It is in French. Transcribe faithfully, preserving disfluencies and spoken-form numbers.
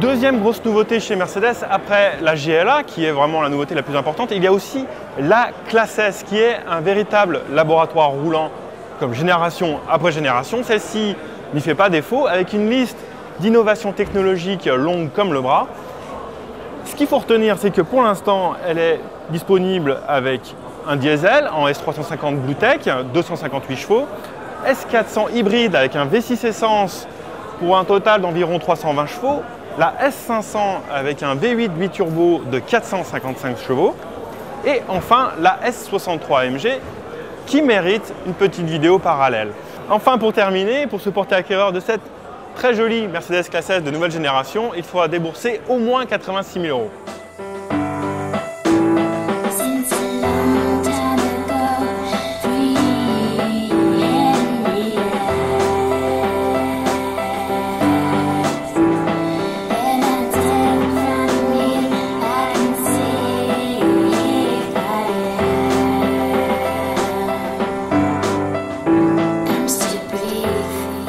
Deuxième grosse nouveauté chez Mercedes, après la G L A, qui est vraiment la nouveauté la plus importante, il y a aussi la Classe S, qui est un véritable laboratoire roulant comme génération après génération. Celle-ci n'y fait pas défaut, avec une liste d'innovations technologiques longue comme le bras. Ce qu'il faut retenir, c'est que pour l'instant, elle est disponible avec un diesel en S trois cent cinquante BlueTEC, deux cent cinquante-huit chevaux, S quatre cents hybride avec un V six essence pour un total d'environ trois cent vingt chevaux, la S cinq cents avec un V huit huit turbo de quatre cent cinquante-cinq chevaux et enfin la S soixante-trois A M G qui mérite une petite vidéo parallèle. Enfin, pour terminer, pour se porter acquéreur de cette très jolie Mercedes Classe S de nouvelle génération, il faudra débourser au moins quatre-vingt-six mille euros.